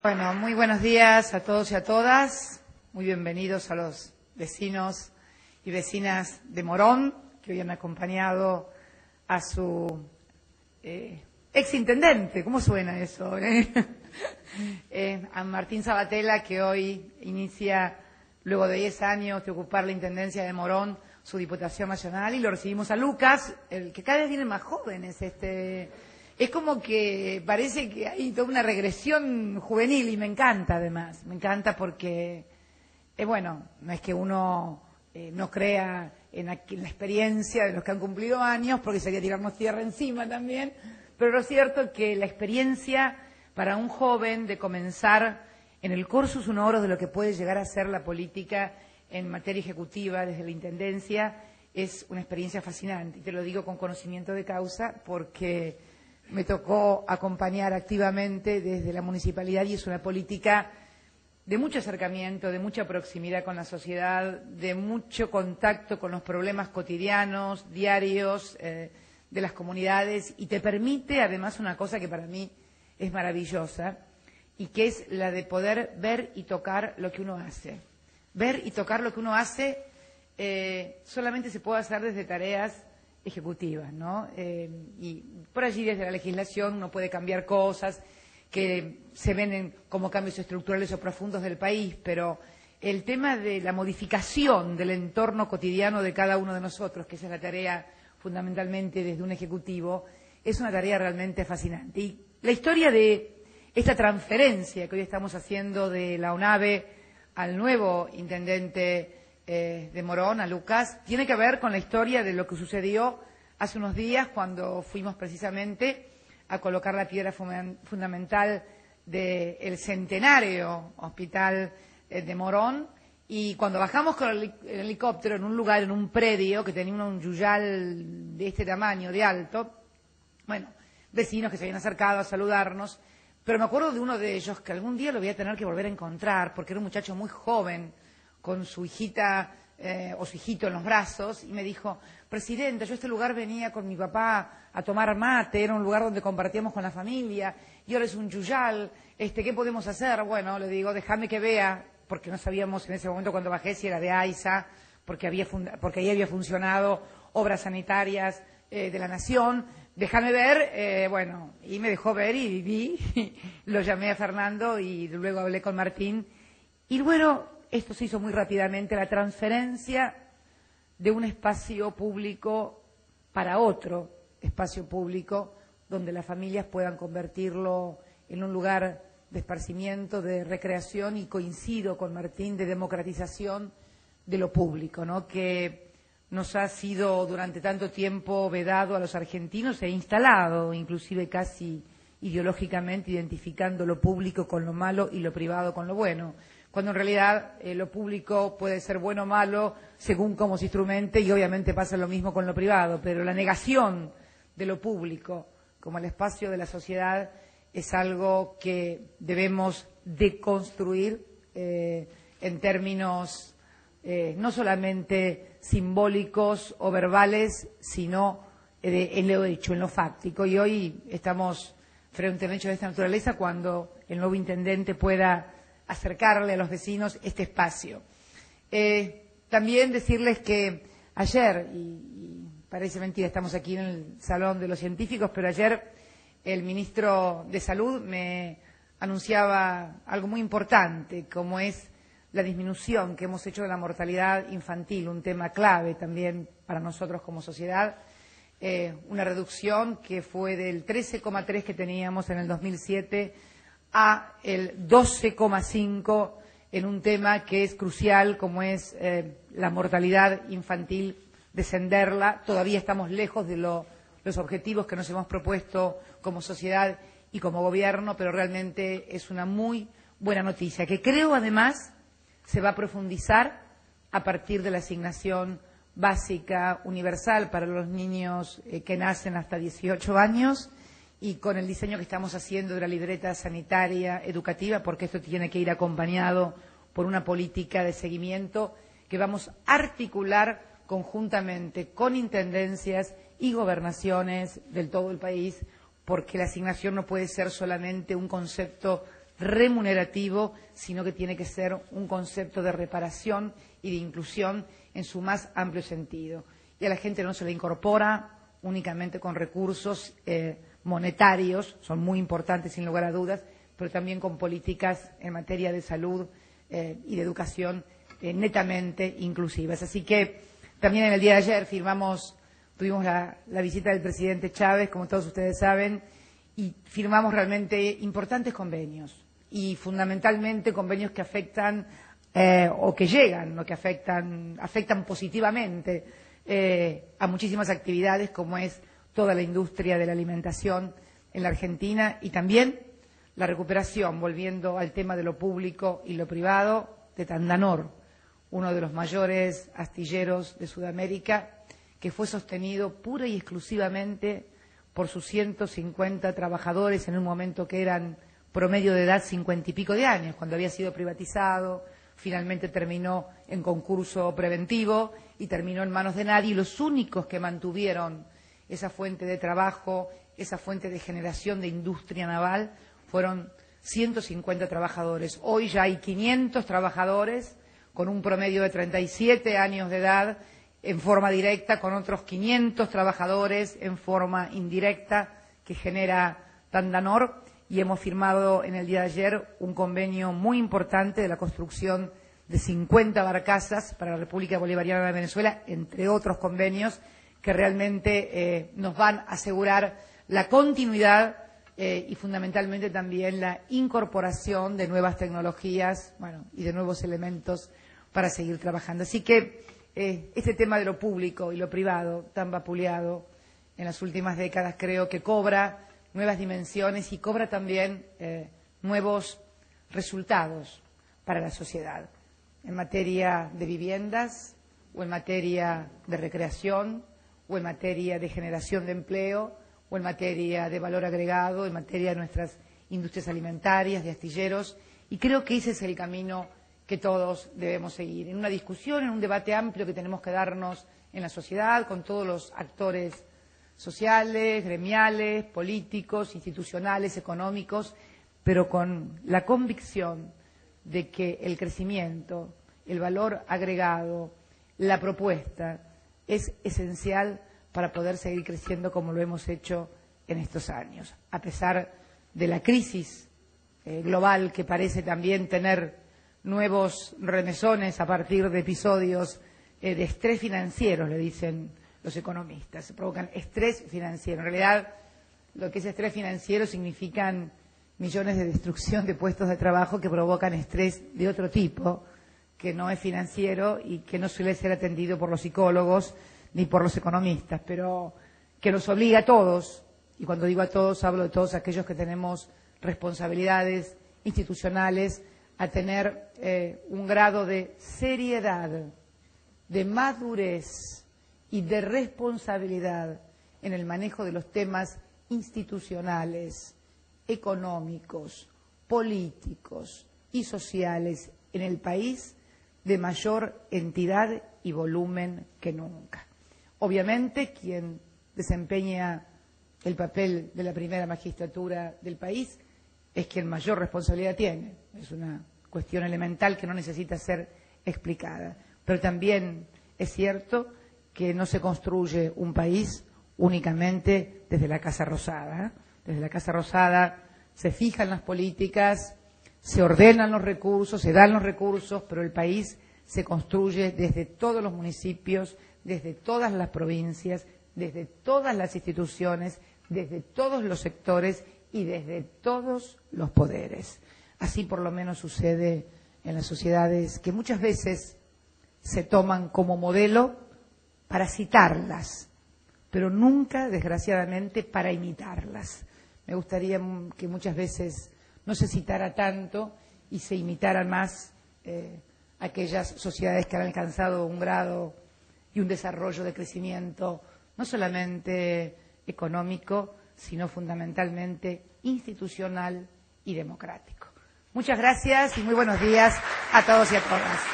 Bueno, muy buenos días a todos y a todas, muy bienvenidos a los vecinos y vecinas de Morón, que hoy han acompañado a su exintendente, ¿cómo suena eso? A Martín Sabatella, que hoy inicia, luego de 10 años de ocupar la Intendencia de Morón, su Diputación Nacional, y lo recibimos a Lucas, el que cada vez viene más joven, es como que parece que hay toda una regresión juvenil, y me encanta además, me encanta porque, bueno, no es que uno no crea en la experiencia de los que han cumplido años, porque sería tirarnos tierra encima también, pero lo cierto es que la experiencia para un joven de comenzar en el cursus honorum de lo que puede llegar a ser la política en materia ejecutiva desde la Intendencia es una experiencia fascinante, y te lo digo con conocimiento de causa porque me tocó acompañar activamente desde la municipalidad, y es una política de mucho acercamiento, de mucha proximidad con la sociedad, de mucho contacto con los problemas cotidianos, diarios, de las comunidades, y te permite además una cosa que para mí es maravillosa, y que es la de poder ver y tocar lo que uno hace. Ver y tocar lo que uno hace solamente se puede hacer desde tareas ejecutivas, ¿no? Y por allí desde la legislación uno puede cambiar cosas que se ven como cambios estructurales o profundos del país, pero el tema de la modificación del entorno cotidiano de cada uno de nosotros, que esa es la tarea fundamentalmente desde un ejecutivo, es una tarea realmente fascinante. Y la historia de esta transferencia que hoy estamos haciendo de la ONAVE al nuevo intendente de Morón, a Lucas, tiene que ver con la historia de lo que sucedió hace unos días cuando fuimos precisamente a colocar la piedra fundamental del centenario hospital de Morón, y cuando bajamos con el helicóptero en un lugar, en un predio que tenía un yuyal de este tamaño, de alto, bueno, vecinos que se habían acercado a saludarnos, pero me acuerdo de uno de ellos que algún día lo voy a tener que volver a encontrar porque era un muchacho muy joven con su hijita o su hijito en los brazos, y me dijo: presidenta, yo a este lugar venía con mi papá a tomar mate, era un lugar donde compartíamos con la familia, y ahora es un yuyal, ¿qué podemos hacer? Bueno, le digo, déjame que vea, porque no sabíamos en ese momento cuando bajé si era de AISA, porque ahí había funcionado obras sanitarias de la Nación. Déjame ver, bueno, y me dejó ver y vi, lo llamé a Fernando y luego hablé con Martín. Y bueno, esto se hizo muy rápidamente, la transferencia de un espacio público para otro espacio público, donde las familias puedan convertirlo en un lugar de esparcimiento, de recreación, y coincido con Martín, de democratización de lo público, ¿no? Que nos ha sido durante tanto tiempo vedado a los argentinos e instalado, inclusive casi ideológicamente, identificando lo público con lo malo y lo privado con lo bueno, cuando en realidad lo público puede ser bueno o malo según cómo se instrumente, y obviamente pasa lo mismo con lo privado, pero la negación de lo público como el espacio de la sociedad es algo que debemos deconstruir en términos no solamente simbólicos o verbales, sino en lo hecho, en lo fáctico. Y hoy estamos frente a un hecho de esta naturaleza cuando el nuevo intendente pueda acercarle a los vecinos este espacio. También decirles que ayer, y parece mentira, estamos aquí en el Salón de los Científicos, pero ayer el ministro de Salud me anunciaba algo muy importante, como es la disminución que hemos hecho de la mortalidad infantil, un tema clave también para nosotros como sociedad, una reducción que fue del 13,3 que teníamos en el 2007 a el 12,5 en un tema que es crucial como es la mortalidad infantil, descenderla. Todavía estamos lejos de los objetivos que nos hemos propuesto como sociedad y como gobierno, pero realmente es una muy buena noticia, que creo además se va a profundizar a partir de la asignación básica universal para los niños que nacen hasta 18 años y con el diseño que estamos haciendo de la libreta sanitaria educativa, porque esto tiene que ir acompañado por una política de seguimiento que vamos a articular conjuntamente con intendencias y gobernaciones del todo el país, porque la asignación no puede ser solamente un concepto remunerativo, sino que tiene que ser un concepto de reparación y de inclusión en su más amplio sentido. Y a la gente no se le incorpora únicamente con recursos monetarios, son muy importantes sin lugar a dudas, pero también con políticas en materia de salud y de educación netamente inclusivas. Así que también en el día de ayer tuvimos la visita del presidente Chávez, como todos ustedes saben, y firmamos realmente importantes convenios, y fundamentalmente convenios que afectan o que llegan, o que afectan positivamente a muchísimas actividades, como es toda la industria de la alimentación en la Argentina, y también la recuperación, volviendo al tema de lo público y lo privado, de Tandanor, uno de los mayores astilleros de Sudamérica, que fue sostenido pura y exclusivamente por sus 150 trabajadores en un momento que eran promedio de edad 50 y pico de años, cuando había sido privatizado, finalmente terminó en concurso preventivo y terminó en manos de nadie, y los únicos que mantuvieron esa fuente de trabajo, esa fuente de generación de industria naval, fueron 150 trabajadores. Hoy ya hay 500 trabajadores con un promedio de 37 años de edad en forma directa, con otros 500 trabajadores en forma indirecta que genera Tandanor, y hemos firmado en el día de ayer un convenio muy importante de la construcción de 50 barcazas para la República Bolivariana de Venezuela, entre otros convenios que realmente nos van a asegurar la continuidad y fundamentalmente también la incorporación de nuevas tecnologías y de nuevos elementos para seguir trabajando. Así que este tema de lo público y lo privado, tan vapuleado en las últimas décadas, creo que cobra nuevas dimensiones y cobra también nuevos resultados para la sociedad, en materia de viviendas, o en materia de recreación, o en materia de generación de empleo, o en materia de valor agregado, en materia de nuestras industrias alimentarias, de astilleros, y creo que ese es el camino que todos debemos seguir, en una discusión, en un debate amplio que tenemos que darnos en la sociedad, con todos los actores sociales, gremiales, políticos, institucionales, económicos, pero con la convicción de que el crecimiento, el valor agregado, la propuesta es esencial para poder seguir creciendo como lo hemos hecho en estos años, a pesar de la crisis global, que parece también tener nuevos remesones a partir de episodios de estrés financiero, le dicen los economistas, provocan estrés financiero. En realidad, lo que es estrés financiero significan millones de destrucción de puestos de trabajo que provocan estrés de otro tipo, que no es financiero y que no suele ser atendido por los psicólogos ni por los economistas, pero que nos obliga a todos, y cuando digo a todos hablo de todos aquellos que tenemos responsabilidades institucionales, a tener un grado de seriedad, de madurez y de responsabilidad en el manejo de los temas institucionales, económicos, políticos y sociales en el país, de mayor entidad y volumen que nunca. Obviamente, quien desempeña el papel de la primera magistratura del país es quien mayor responsabilidad tiene. Es una cuestión elemental que no necesita ser explicada. Pero también es cierto que no se construye un país únicamente desde la Casa Rosada. Desde la Casa Rosada se fijan las políticas, se ordenan los recursos, se dan los recursos, pero el país se construye desde todos los municipios, desde todas las provincias, desde todas las instituciones, desde todos los sectores y desde todos los poderes. Así por lo menos sucede en las sociedades que muchas veces se toman como modelo para citarlas, pero nunca, desgraciadamente, para imitarlas. Me gustaría que muchas veces no se citara tanto y se imitaran más aquellas sociedades que han alcanzado un grado y un desarrollo de crecimiento no solamente económico, sino fundamentalmente institucional y democrático. Muchas gracias y muy buenos días a todos y a todas.